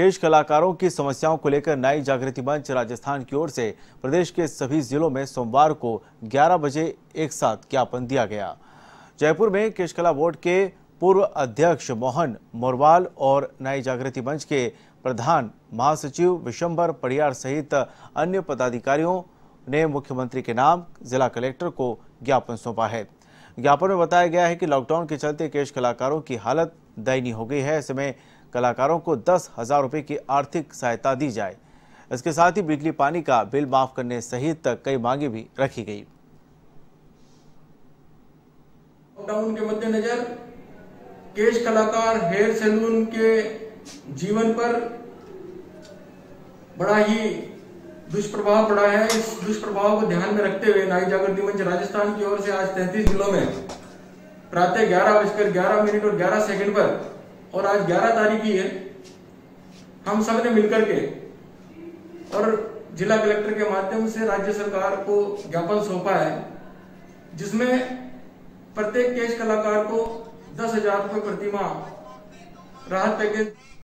पेश कलाकारों की समस्याओं को लेकर नई जागृति मंच राजस्थान की ओर से प्रदेश के सभी जिलों में सोमवार को 11 बजे एक साथ ज्ञापन दिया गया। जयपुर में केशकला बोर्ड के पूर्व अध्यक्ष मोहन मोरवाल और नई जागृति मंच के प्रधान महासचिव विश्वंभर पड़ियाल सहित अन्य पदाधिकारियों ने मुख्यमंत्री के नाम जिला कलेक्टर को ज्ञापन सौंपा है। ज्ञापन में बताया गया है कि लॉकडाउन के चलते केश कलाकारों की हालत दयनीय हो गई है, ऐसे में कलाकारों को 10,000 रुपये की आर्थिक सहायता दी जाए। इसके साथ ही बिजली पानी का बिल माफ करने सहित कई मांगे भी रखी गई। लॉकडाउन के मद्देनजर केश कलाकार हेयर सैलून के जीवन पर बड़ा ही दुष्प्रभाव पड़ा है। इस दुष्प्रभाव को ध्यान में रखते हुए नई जागृति मंच राजस्थान की ओर से आज 33 जिलों में प्रातः 11:11 और 11 सेकंड पर और आज 11 तारीख की है, हम सब ने मिलकर के और जिला कलेक्टर के माध्यम से राज्य सरकार को ज्ञापन सौंपा है, जिसमें प्रत्येक केश कलाकार को 10,000 रुपये प्रति माह राहत पैकेज